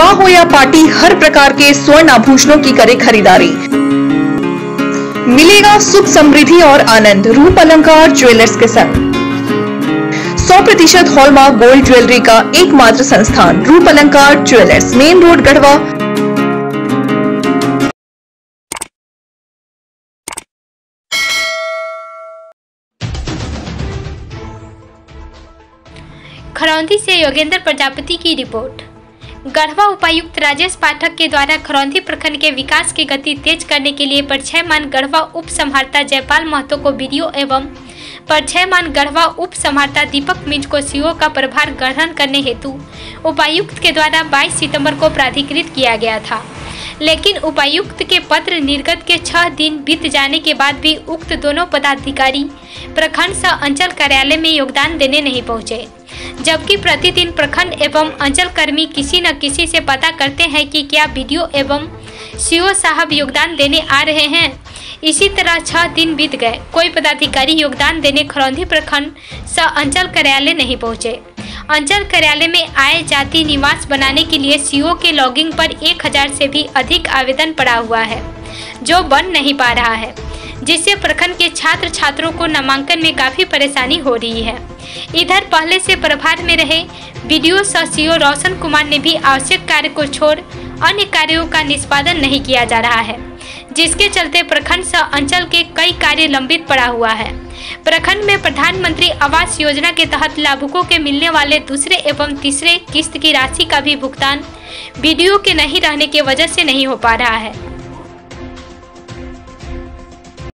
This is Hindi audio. युवा हो या पार्टी, हर प्रकार के स्वर्ण आभूषणों की करे खरीदारी, मिलेगा सुख समृद्धि और आनंद रूप अलंकार ज्वेलर्स के संग। 100% हॉलमार्क गोल्ड ज्वेलरी का एकमात्र संस्थान Roop Alankar jewellers, main road Garhwa. Kharaundhi से योगेंद्र प्रजापति की रिपोर्ट। गढ़वा उपायुक्त राजेश पाठक के द्वारा खरौंधी प्रखंड के विकास की गति तेज करने के लिए परिक्षयमान गढ़वा उप संभारता जयपाल महतो को बीडीओ एवं परिक्षयमान गढ़वा उप संभारता दीपक मिंज को सीओ का प्रभार ग्रहण करने हेतु उपायुक्त के द्वारा 22 सितंबर को प्राधिकृत किया गया था, लेकिन उपायुक्त के पत्र निर्गत के 6 दिन बीत जाने के बाद भी उक्त दोनों पदाधिकारी प्रखंड सह अंचल कार्यालय में योगदान देने नहीं पहुँचे, जबकि प्रतिदिन प्रखंड एवं अंचल कर्मी किसी न किसी से पता करते हैं कि क्या बीडीओ एवं सीओ साहब योगदान देने आ रहे हैं। इसी तरह 6 दिन बीत गए, कोई पदाधिकारी योगदान देने खरौंधी प्रखंड सह अंचल कार्यालय नहीं पहुंचे। अंचल कार्यालय में आय जाति निवास बनाने के लिए सीओ के लॉगिंग पर 1000 से भी अधिक आवेदन पड़ा हुआ है, जो बन नहीं पा रहा है, जिससे प्रखंड के छात्र छात्रों को नामांकन में काफी परेशानी हो रही है। इधर पहले से प्रभार में रहे बीडीओ सह सीओ रोशन कुमार ने भी आवश्यक कार्य को छोड़ अन्य कार्यों का निष्पादन नहीं किया जा रहा है, जिसके चलते प्रखंड सह अंचल के कई कार्य लंबित पड़ा हुआ है। प्रखंड में प्रधानमंत्री आवास योजना के तहत लाभुकों के मिलने वाले दूसरे एवं तीसरे किस्त की राशि का भी भुगतान बीडीओ के नहीं रहने की वजह से नहीं हो पा रहा है।